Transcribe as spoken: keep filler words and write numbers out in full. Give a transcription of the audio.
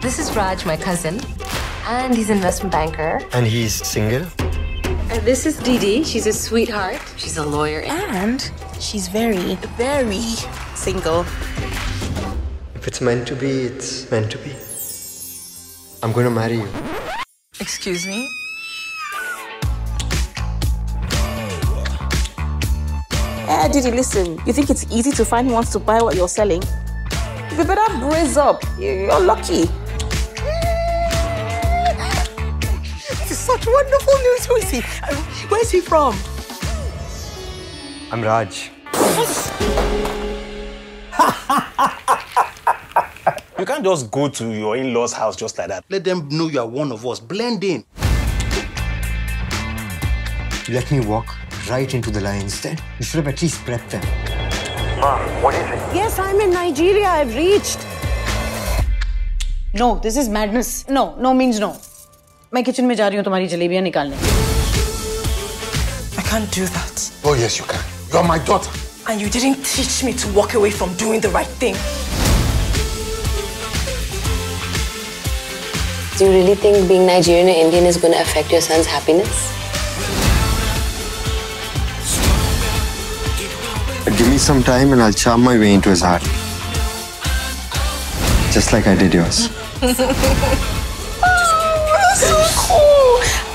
This is Raj, my cousin, and he's an investment banker. And he's single. And this is Didi. She's a sweetheart. She's a lawyer. And she's very, very single. If it's meant to be, it's meant to be. I'm gonna marry you. Excuse me? Eh, Didi, listen. You think it's easy to find who wants to buy what you're selling? You better brace up. You're lucky. This is such wonderful news. Who is he? Where's he from? I'm Raj. You can't just go to your in-laws' house just like that. Let them know you are one of us. Blend in. You let me walk right into the lion's den. You should have at least prepped them. Ma, what is it? Yes, I'm in Nigeria. I've reached. No, this is madness. No, no means no. I'm going to the kitchen to take your jalebi. I can't do that. Oh, yes, you can. You're my daughter. And you didn't teach me to walk away from doing the right thing. Do you really think being Nigerian or Indian is going to affect your son's happiness? Give me some time and I'll charm my way into his heart. Just like I did yours. Oh, that's so cool!